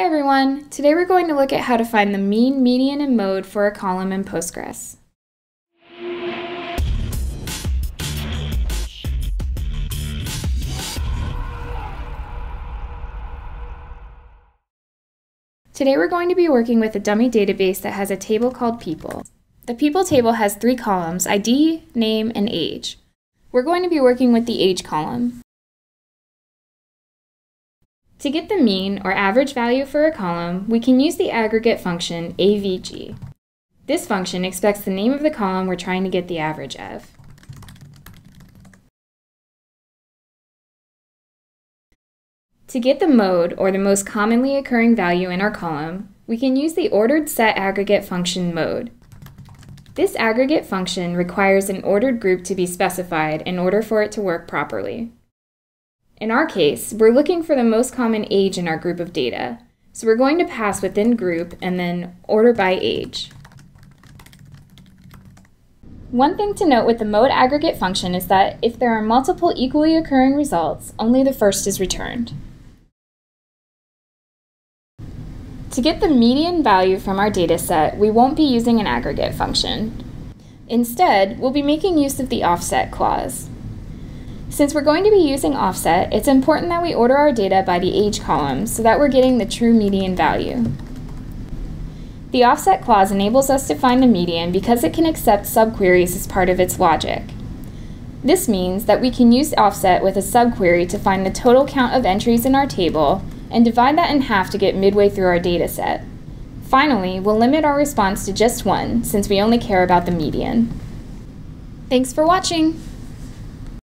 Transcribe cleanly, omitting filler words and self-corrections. Hey everyone! Today we're going to look at how to find the mean, median, and mode for a column in Postgres. Today we're going to be working with a dummy database that has a table called People. The People table has three columns: ID, name, and age. We're going to be working with the age column. To get the mean, or average value for a column, we can use the aggregate function AVG. This function expects the name of the column we're trying to get the average of. To get the mode, or the most commonly occurring value in our column, we can use the ordered set aggregate function mode. This aggregate function requires an ordered group to be specified in order for it to work properly. In our case, we're looking for the most common age in our group of data, so we're going to pass within group and then order by age. One thing to note with the mode aggregate function is that if there are multiple equally occurring results, only the first is returned. To get the median value from our data set, we won't be using an aggregate function. Instead, we'll be making use of the offset clause. Since we're going to be using offset, it's important that we order our data by the age column so that we're getting the true median value. The offset clause enables us to find the median because it can accept subqueries as part of its logic. This means that we can use offset with a subquery to find the total count of entries in our table and divide that in half to get midway through our data set. Finally, we'll limit our response to just one, since we only care about the median. Thanks for watching!